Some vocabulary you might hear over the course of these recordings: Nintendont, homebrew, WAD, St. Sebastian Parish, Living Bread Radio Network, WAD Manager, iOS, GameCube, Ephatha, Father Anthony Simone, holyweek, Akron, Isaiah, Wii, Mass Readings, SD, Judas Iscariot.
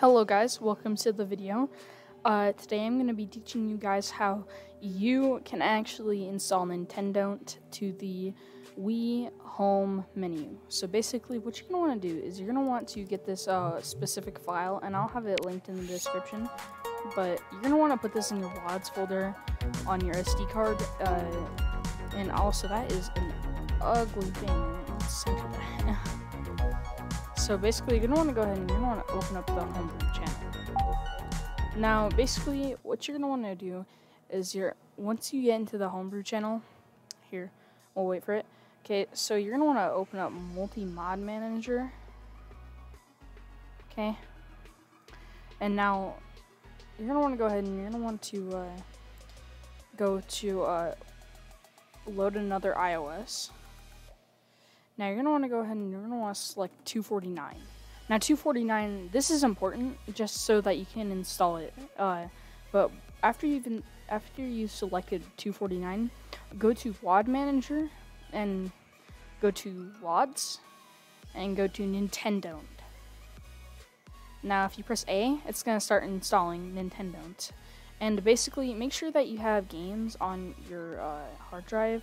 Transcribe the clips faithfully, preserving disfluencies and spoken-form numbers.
Hello guys, welcome to the video. Uh, today I'm going to be teaching you guys how you can actually install Nintendont to the Wii home menu. So basically what you're going to want to do is you're going to want to get this uh, specific file, and I'll have it linked in the description, but you're going to want to put this in your WADs folder on your S D card, uh, and also that is an ugly thing. Let's see that. So basically, you're going to want to go ahead and you're going to want to open up the homebrew channel. Now, basically, what you're going to want to do is you're, once you get into the homebrew channel, here, we'll wait for it. Okay, so you're going to want to open up WAD Manager. Okay. And now, you're going to want to go ahead and you're going to want to uh, go to uh, load another iOS. Now you're going to want to go ahead and you're going to want to select two forty-nine. Now two forty-nine, this is important just so that you can install it. Uh, but after you've, been, after you've selected two forty-nine, go to WAD Manager and go to WADs and go to Nintendont. Now if you press A, it's going to start installing Nintendont. And basically, make sure that you have games on your uh, hard drive.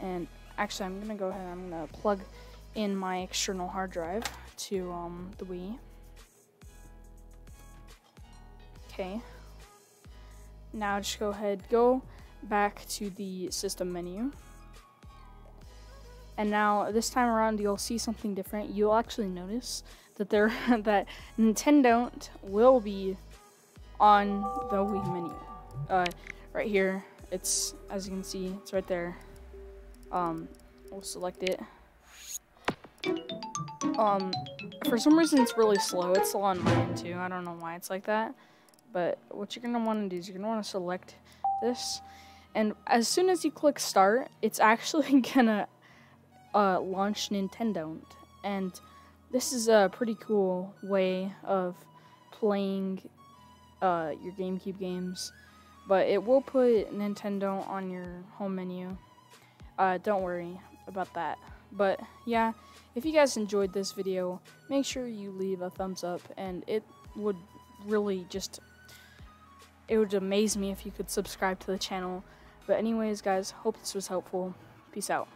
And actually, I'm gonna go ahead and I'm gonna plug in my external hard drive to um, the Wii. Okay. Now just go ahead, go back to the system menu. And now this time around, you'll see something different. You'll actually notice that there that Nintendont will be on the Wii menu. Uh, right here, it's as you can see, it's right there. Um, we'll select it. Um, for some reason it's really slow. It's still on mine too. I don't know why it's like that. But what you're gonna want to do is you're gonna want to select this, and as soon as you click start, it's actually gonna uh, launch Nintendont. And this is a pretty cool way of playing uh, your GameCube games. But it will put Nintendont on your home menu. Uh, don't worry about that. But yeah, if you guys enjoyed this video, make sure you leave a thumbs up, and it would really just, it would amaze me if you could subscribe to the channel. But anyways guys, hope this was helpful. Peace out.